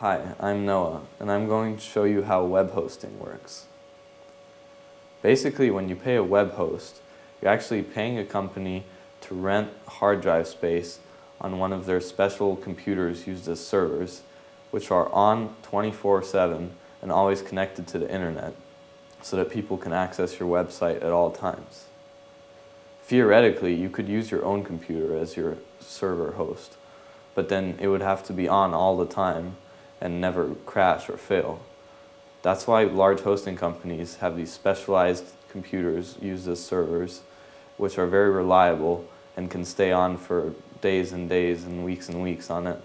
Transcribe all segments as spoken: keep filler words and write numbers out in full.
Hi, I'm Noah, and I'm going to show you how web hosting works. Basically, when you pay a web host, you're actually paying a company to rent hard drive space on one of their special computers used as servers, which are on twenty-four seven and always connected to the internet, so that people can access your website at all times. Theoretically, you could use your own computer as your server host, but then it would have to be on all the time and never crash or fail. That's why large hosting companies have these specialized computers used as servers, which are very reliable and can stay on for days and days and weeks and weeks on end.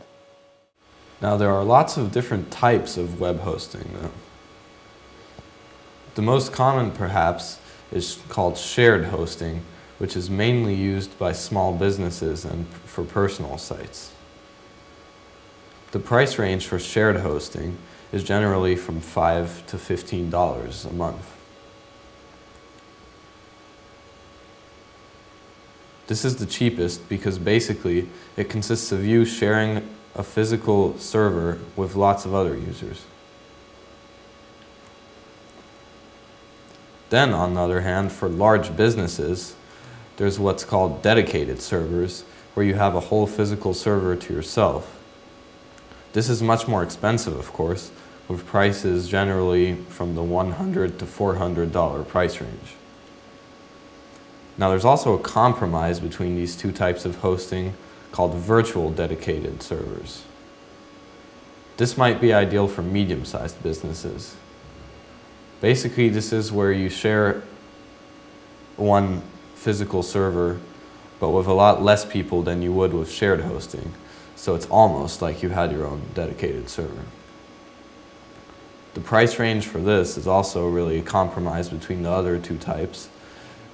Now, there are lots of different types of web hosting, though. The most common, perhaps, is called shared hosting, which is mainly used by small businesses and for personal sites. The price range for shared hosting is generally from five to fifteen dollars a month. This is the cheapest because basically it consists of you sharing a physical server with lots of other users. Then, on the other hand, for large businesses, there's what's called dedicated servers, where you have a whole physical server to yourself. This is much more expensive, of course, with prices generally from the one hundred to four hundred dollar price range. Now, there's also a compromise between these two types of hosting called virtual dedicated servers. This might be ideal for medium-sized businesses. Basically, this is where you share one physical server, but with a lot less people than you would with shared hosting. So it's almost like you had your own dedicated server. The price range for this is also really a compromise between the other two types,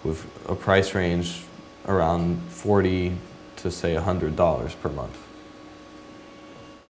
with a price range around forty to say one hundred dollars per month.